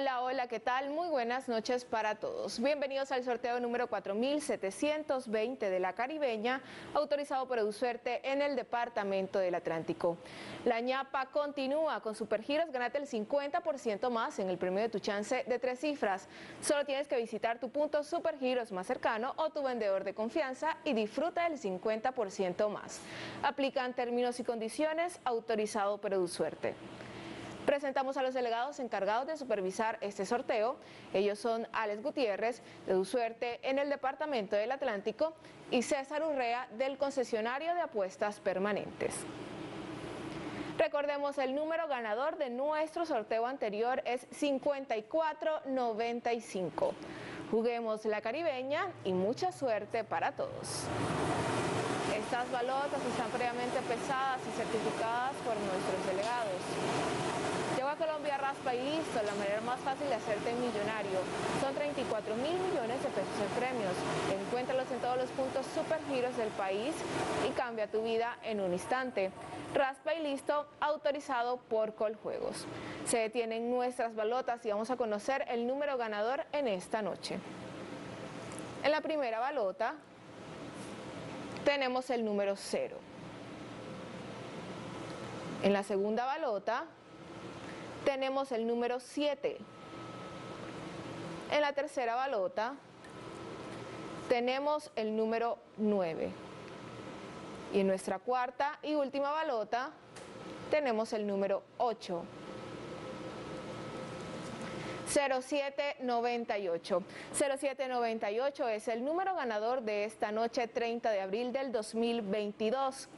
Hola, hola, ¿qué tal? Muy buenas noches para todos. Bienvenidos al sorteo número 4720 de La Caribeña, autorizado por EduSuerte en el Departamento del Atlántico. La ñapa continúa con Supergiros. Gánate el 50% más en el premio de tu chance de 3 cifras. Solo tienes que visitar tu punto Supergiros más cercano o tu vendedor de confianza y disfruta del 50% más. Aplican términos y condiciones, autorizado por EduSuerte. Presentamos a los delegados encargados de supervisar este sorteo. Ellos son Alex Gutiérrez, de DuSuerte en el Departamento del Atlántico, y César Urrea, del Concesionario de Apuestas Permanentes. Recordemos, el número ganador de nuestro sorteo anterior es 5495. Juguemos La Caribeña y mucha suerte para todos. Estas balotas están previamente pesadas y certificadas por nuestros delegados. Lleva a Colombia, raspa y listo, la manera más fácil de hacerte millonario. Son 34.000 millones de pesos en premios. Encuéntralos en todos los puntos Supergiros del país y cambia tu vida en un instante. Raspa y listo, autorizado por Coljuegos. Se detienen nuestras balotas y vamos a conocer el número ganador en esta noche. En la primera balota tenemos el número 0. En la segunda balota tenemos el número 7. En la tercera balota tenemos el número 9. Y en nuestra cuarta y última balota tenemos el número 8. 0798. 0798 es el número ganador de esta noche, 30 de abril del 2022.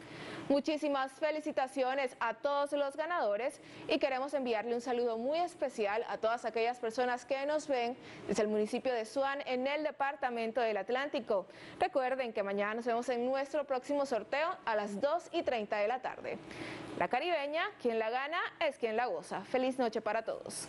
Muchísimas felicitaciones a todos los ganadores y queremos enviarle un saludo muy especial a todas aquellas personas que nos ven desde el municipio de Suán en el Departamento del Atlántico. Recuerden que mañana nos vemos en nuestro próximo sorteo a las 2:30 de la tarde. La Caribeña, quien la gana es quien la goza. Feliz noche para todos.